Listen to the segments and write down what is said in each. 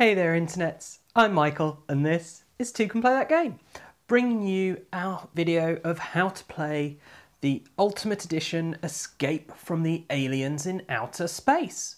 Hey there internets, I'm Michael and this is Two Can Play That Game, bringing you our video of how to play the Ultimate Edition Escape from the Aliens in Outer Space.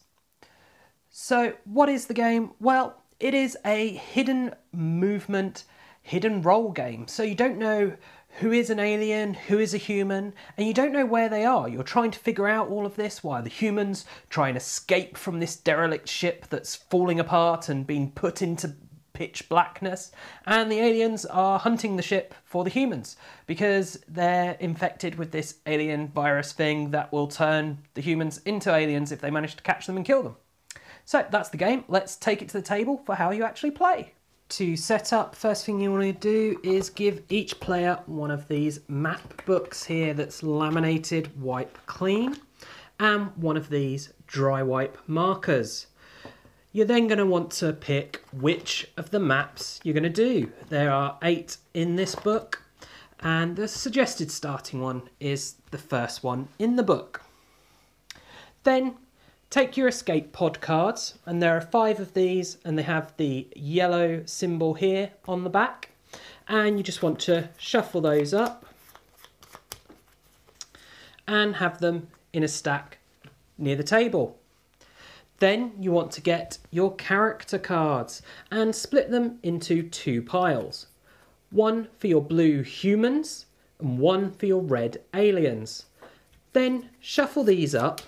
So what is the game? Well, it is a hidden movement, hidden role game. So you don't know who is an alien, who is a human, and you don't know where they are. You're trying to figure out all of this while the humans try and escape from this derelict ship that's falling apart and being put into pitch blackness, and the aliens are hunting the ship for the humans because they're infected with this alien virus thing that will turn the humans into aliens if they manage to catch them and kill them. So that's the game. Let's take it to the table for how you actually play. To set up, first thing you want to do is give each player one of these map books here that's laminated wipe clean and one of these dry wipe markers. You're then going to want to pick which of the maps you're going to do. There are 8 in this book and the suggested starting one is the first one in the book. Then take your escape pod cards, and there are 5 of these, and they have the yellow symbol here on the back, and you just want to shuffle those up and have them in a stack near the table. Then you want to get your character cards and split them into 2 piles, one for your blue humans and one for your red aliens. Then shuffle these up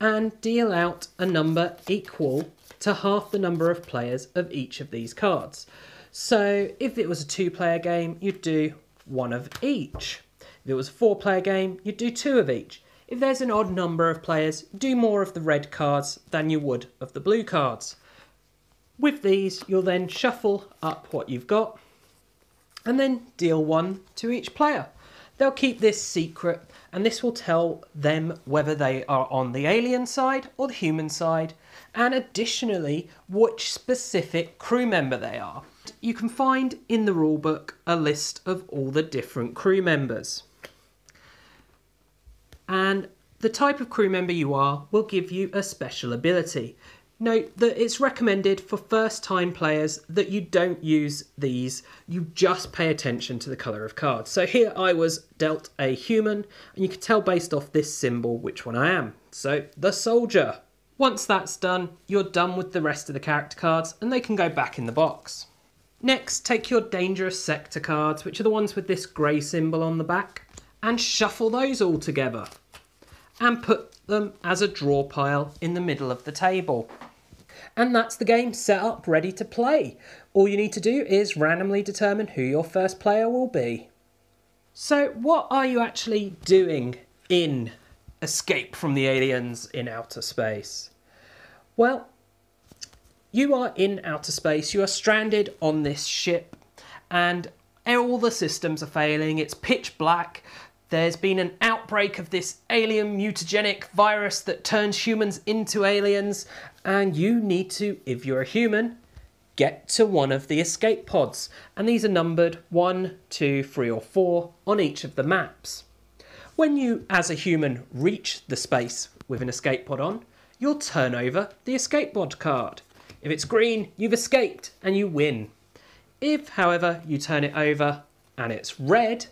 and deal out a number equal to half the number of players of each of these cards. So if it was a 2-player game, you'd do 1 of each. If it was a 4-player game, you'd do 2 of each. If there's an odd number of players, do more of the red cards than you would of the blue cards. With these, you'll then shuffle up what you've got and then deal 1 to each player. They'll keep this secret and this will tell them whether they are on the alien side or the human side, and additionally which specific crew member they are. You can find in the rulebook a list of all the different crew members, and the type of crew member you are will give you a special ability. Note that it's recommended for first-time players that you don't use these, you just pay attention to the colour of cards. So here I was dealt a human, and you can tell based off this symbol which one I am. So, the soldier. Once that's done, you're done with the rest of the character cards, and they can go back in the box. Next, take your dangerous sector cards, which are the ones with this grey symbol on the back, and shuffle those all together, and put them as a draw pile in the middle of the table. And that's the game set up, ready to play. All you need to do is randomly determine who your first player will be. So what are you actually doing in Escape from the Aliens in Outer Space? Well, you are in outer space, you are stranded on this ship, and all the systems are failing, it's pitch black, there's been an outbreak of this alien mutagenic virus that turns humans into aliens, and you need to, if you're a human, get to one of the escape pods. And these are numbered 1, 2, 3 or 4 on each of the maps. When you, as a human, reach the space with an escape pod on, you'll turn over the escape pod card. If it's green, you've escaped and you win. If, however, you turn it over and it's red,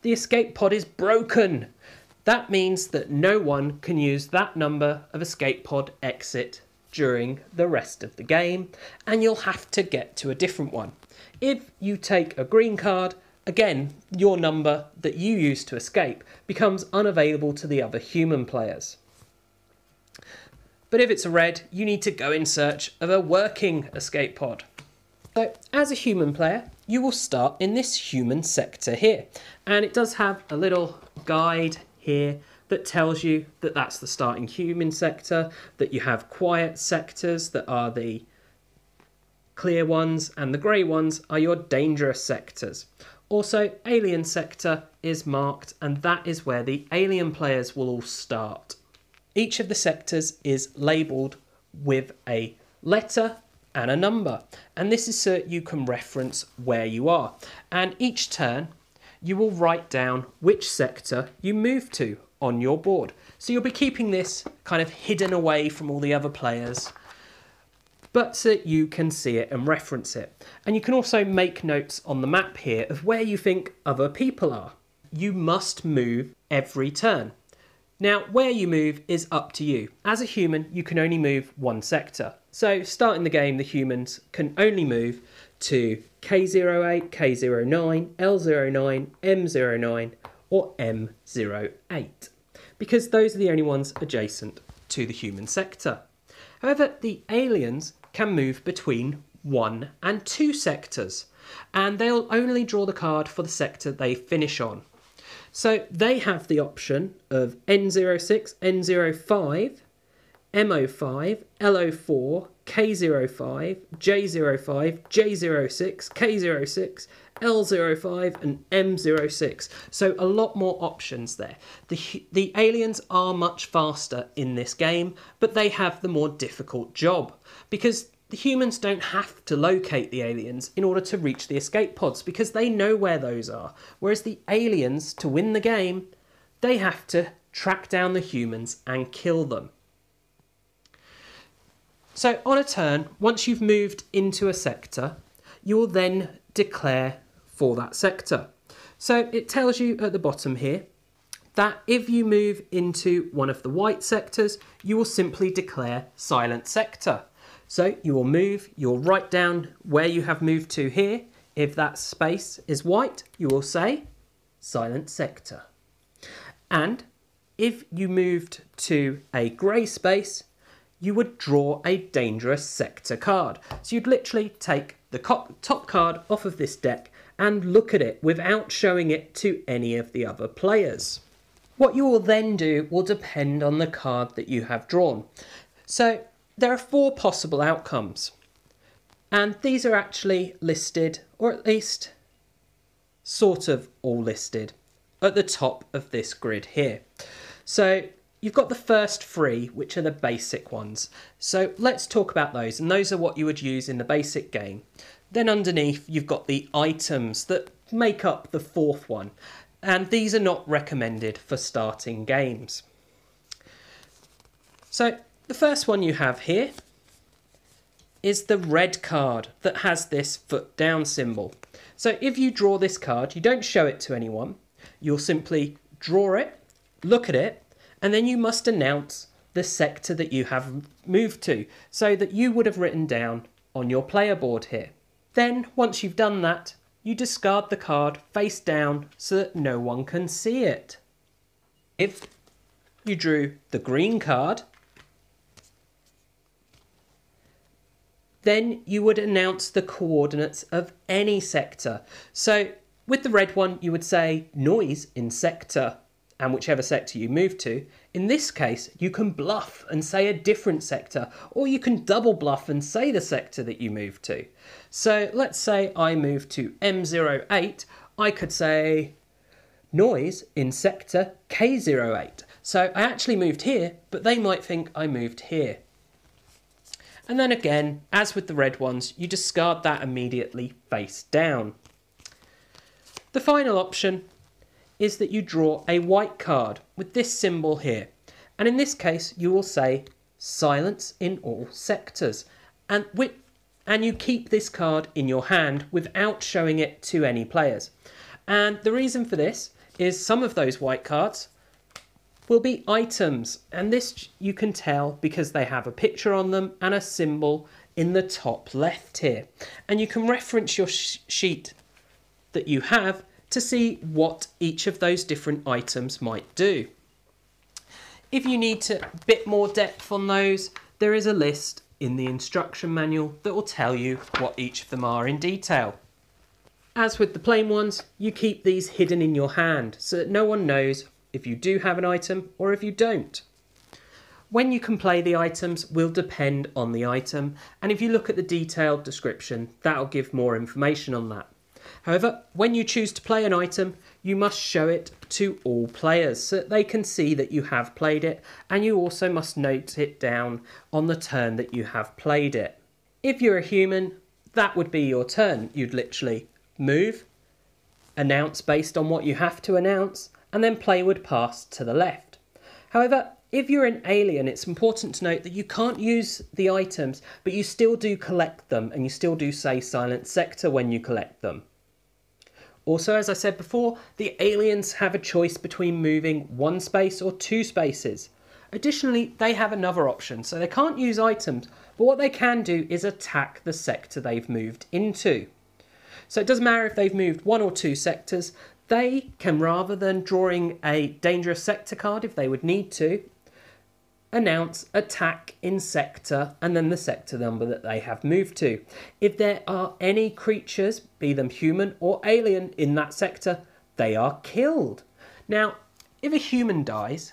the escape pod is broken. That means that no one can use that number of escape pod exit during the rest of the game, and you'll have to get to a different one. If you take a green card, again, your number that you used to escape becomes unavailable to the other human players. But if it's a red, you need to go in search of a working escape pod. So, as a human player, you will start in this human sector here, and it does have a little guide here that tells you that that's the starting human sector, that you have quiet sectors that are the clear ones, and the grey ones are your dangerous sectors. Also, alien sector is marked, and that is where the alien players will all start. Each of the sectors is labelled with a letter and a number, and this is so you can reference where you are, and each turn you will write down which sector you move to on your board. So you'll be keeping this kind of hidden away from all the other players, but so that you can see it and reference it. And you can also make notes on the map here of where you think other people are. You must move every turn. Now, where you move is up to you. As a human, you can only move one sector. So starting the game, the humans can only move to K08, K09, L09, M09, or M08, because those are the only ones adjacent to the human sector. However, the aliens can move between 1 and 2 sectors, and they'll only draw the card for the sector they finish on. So they have the option of N06, N05, M05, L04, K05, J05, J06, K06, L05 and M06. So a lot more options there. The aliens are much faster in this game, but they have the more difficult job, because the humans don't have to locate the aliens in order to reach the escape pods, because they know where those are. Whereas the aliens, to win the game, they have to track down the humans and kill them. So on a turn, once you've moved into a sector, you will then declare for that sector. So it tells you at the bottom here that if you move into one of the white sectors, you will simply declare silent sector. So you will move, you'll write down where you have moved to here. If that space is white, you will say silent sector. And if you moved to a grey space, you would draw a dangerous sector card. So you'd literally take the top card off of this deck and look at it without showing it to any of the other players. What you will then do will depend on the card that you have drawn. So there are 4 possible outcomes, and these are actually listed, or at least sort of all listed, at the top of this grid here. So you've got the first 3, which are the basic ones. So let's talk about those, and those are what you would use in the basic game. Then underneath, you've got the items that make up the 4th one, and these are not recommended for starting games. So the first one you have here is the red card that has this foot down symbol. So if you draw this card, you don't show it to anyone. You'll simply draw it, look at it, and then you must announce the sector that you have moved to, so that you would have written down on your player board here. Then, once you've done that, you discard the card face down so that no one can see it. If you drew the green card, then you would announce the coordinates of any sector. So with the red one, you would say noise in sector, and whichever sector you move to. In this case, you can bluff and say a different sector, or you can double bluff and say the sector that you move to. So let's say I move to M08, I could say noise in sector K08. So I actually moved here, but they might think I moved here. And then again, as with the red ones, you discard that immediately face down. The final option is that you draw a white card with this symbol here. And in this case, you will say silence in all sectors. And you keep this card in your hand without showing it to any players. And the reason for this is some of those white cards will be items, and this you can tell because they have a picture on them and a symbol in the top left here. And you can reference your sheet that you have to see what each of those different items might do. If you need to a bit more depth on those, there is a list in the instruction manual that will tell you what each of them are in detail. As with the plain ones, you keep these hidden in your hand so that no one knows if you do have an item or if you don't. When you can play the items will depend on the item, and if you look at the detailed description, that'll give more information on that. However, when you choose to play an item, you must show it to all players so that they can see that you have played it, and you also must note it down on the turn that you have played it. If you're a human, that would be your turn. You'd literally move, announce based on what you have to announce, and then play would pass to the left. However, if you're an alien, it's important to note that you can't use the items, but you still do collect them, and you still do say Silent Sector when you collect them. Also, as I said before, the aliens have a choice between moving one space or two spaces. Additionally, they have another option, so they can't use items, but what they can do is attack the sector they've moved into. So it doesn't matter if they've moved one or two sectors, they can, rather than drawing a dangerous sector card if they would need to, announce attack in sector and then the sector number that they have moved to. If there are any creatures, be them human or alien, in that sector, they are killed. Now, if a human dies,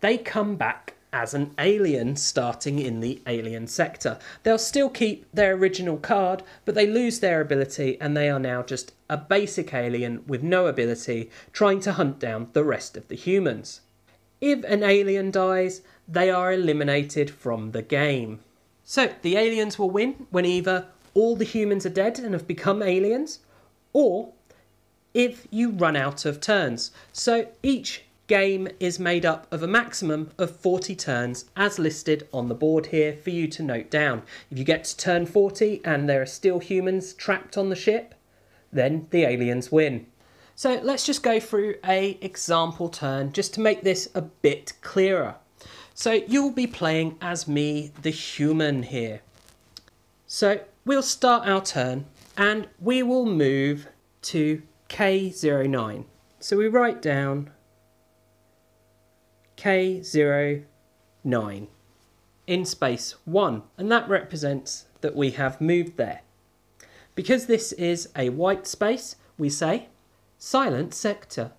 they come back as an alien starting in the alien sector. They'll still keep their original card, but they lose their ability and they are now just a basic alien with no ability trying to hunt down the rest of the humans. If an alien dies, they are eliminated from the game. So the aliens will win when either all the humans are dead and have become aliens, or if you run out of turns. So each game is made up of a maximum of 40 turns as listed on the board here for you to note down. If you get to turn 40 and there are still humans trapped on the ship, then the aliens win. So let's just go through an example turn just to make this a bit clearer. So you'll be playing as me, the human, here. So we'll start our turn and we will move to K09. So we write down K09 in space 1, and that represents that we have moved there. Because this is a white space, we say Silent Sector.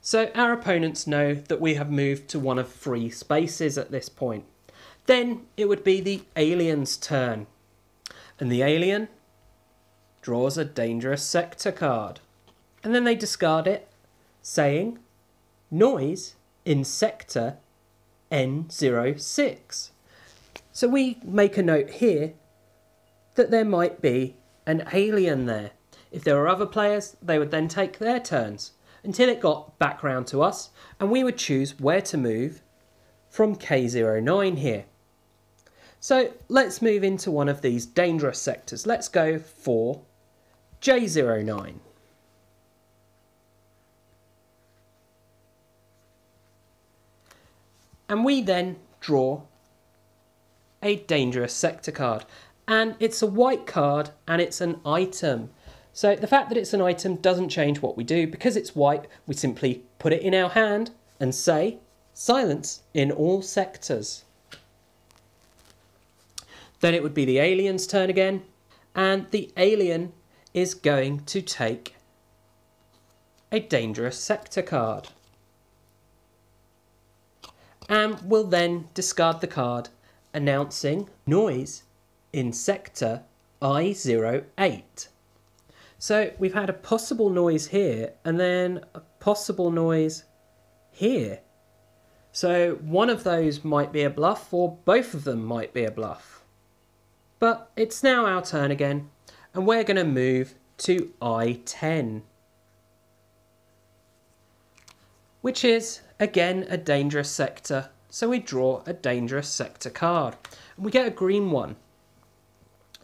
So our opponents know that we have moved to one of three spaces at this point. Then it would be the alien's turn, and the alien draws a dangerous sector card, and then they discard it, saying noise in sector N06. So we make a note here that there might be an alien there. If there were other players, they would then take their turns until it got back round to us and we would choose where to move from K09 here. So let's move into one of these dangerous sectors. Let's go for J09. And we then draw a dangerous sector card. And it's a white card and it's an item. So the fact that it's an item doesn't change what we do. Because it's white, we simply put it in our hand and say silence in all sectors. Then it would be the alien's turn again. And the alien is going to take a dangerous sector card, and will then discard the card, announcing noise in sector I08. So we've had a possible noise here, and then a possible noise here. So one of those might be a bluff, or both of them might be a bluff. But it's now our turn again, and we're going to move to I10, which is, again, a dangerous sector, so we draw a dangerous sector card. And we get a green one.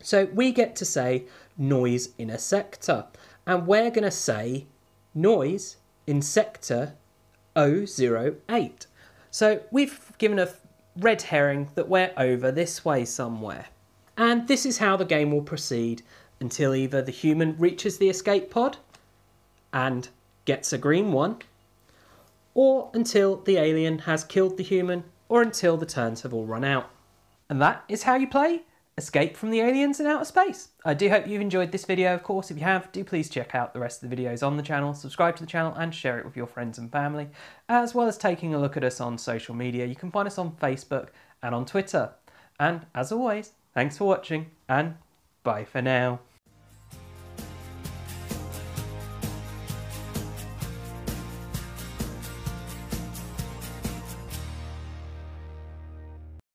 So we get to say noise in a sector, and we're going to say noise in sector 008. So we've given a red herring that we're over this way somewhere. And this is how the game will proceed until either the human reaches the escape pod and gets a green one, or until the alien has killed the human, or until the turns have all run out. And that is how you play Escape from the Aliens in Outer Space. I do hope you've enjoyed this video. Of course, if you have, do please check out the rest of the videos on the channel, subscribe to the channel and share it with your friends and family, as well as taking a look at us on social media. You can find us on Facebook and on Twitter. And as always, thanks for watching and bye for now.